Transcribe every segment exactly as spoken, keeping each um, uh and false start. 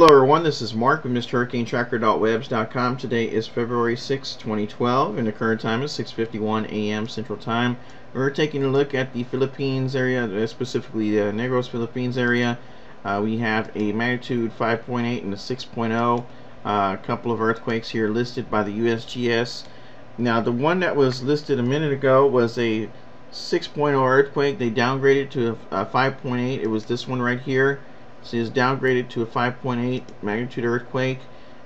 Hello everyone, this is Mark with Mister Hurricane Tracker dot webs dot com. Today is February sixth, twenty twelve, and the current time is six fifty-one a m Central Time. We're taking a look at the Philippines area, specifically the Negros Philippines area. Uh, we have a magnitude five point eight and a six point oh. Uh, a couple of earthquakes here listed by the U S G S. Now the one that was listed a minute ago was a six point oh earthquake. They downgraded to a, a five point eight. It was this one right here. So it is downgraded to a five point eight magnitude earthquake,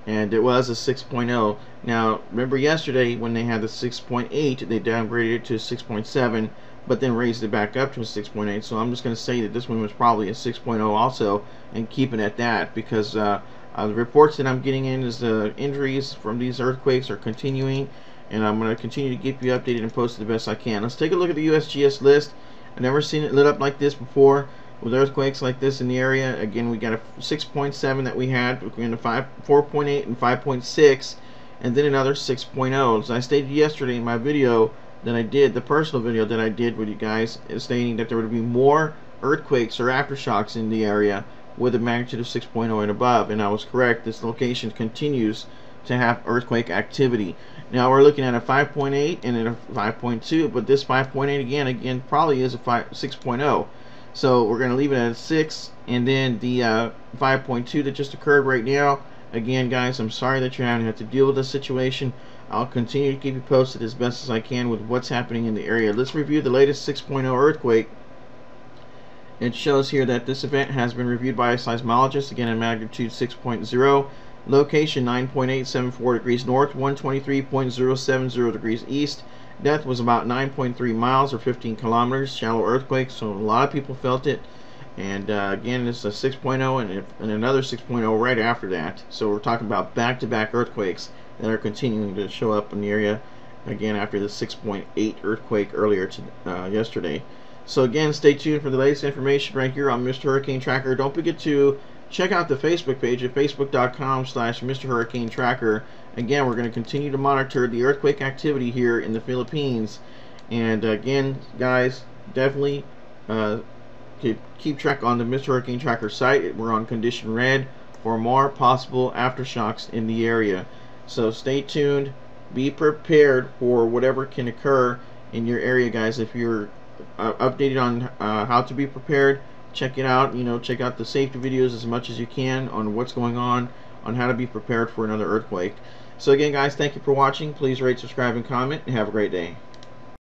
and it was a six point oh. Now remember yesterday when they had the six point eight, they downgraded it to six point seven but then raised it back up to a six point eight. So I'm just going to say that this one was probably a six point oh also, and keep it at that, because uh, uh, the reports that I'm getting in is the injuries from these earthquakes are continuing, and I'm going to continue to keep you updated and post the best I can. Let's take a look at the U S G S list. I've never seen it lit up like this before with earthquakes like this in the area. Again, we got a six point seven that we had, between the four point eight and five point six, and then another six point oh. So I stated yesterday in my video that I did, the personal video that I did with you guys, is stating that there would be more earthquakes or aftershocks in the area with a magnitude of six point oh and above, and I was correct. This location continues to have earthquake activity. Now we're looking at a five point eight and then a five point two, but this five point eight again, again probably is a six point oh. So we're going to leave it at six, and then the uh, five point two that just occurred right now. Again, guys, I'm sorry that you're having to have to deal with this situation. I'll continue to keep you posted as best as I can with what's happening in the area. Let's review the latest six point oh earthquake. It shows here that this event has been reviewed by a seismologist, again in magnitude six point oh, location nine point eight seven four degrees north, one twenty-three point oh seven zero degrees east. Depth was about nine point three miles or fifteen kilometers. Shallow earthquake, so a lot of people felt it. And uh, again, it's a six point oh and, if, and another six point oh right after that. So we're talking about back-to-back earthquakes that are continuing to show up in the area. Again, after the six point eight earthquake earlier to, uh, yesterday. So again, stay tuned for the latest information right here on Mister Hurricane Tracker. Don't forget to check out the Facebook page at facebook dot com slash Mister Hurricane Tracker. Again, we're going to continue to monitor the earthquake activity here in the Philippines. And again, guys, definitely uh, keep, keep track on the Mister Hurricane Tracker site. We're on Condition Red for more possible aftershocks in the area. So stay tuned. Be prepared for whatever can occur in your area, guys. If you're uh, updated on uh, how to be prepared, check it out. You know, check out the safety videos as much as you can on what's going on, on how to be prepared for another earthquake. So again, guys, thank you for watching. Please rate, subscribe, and comment, and have a great day.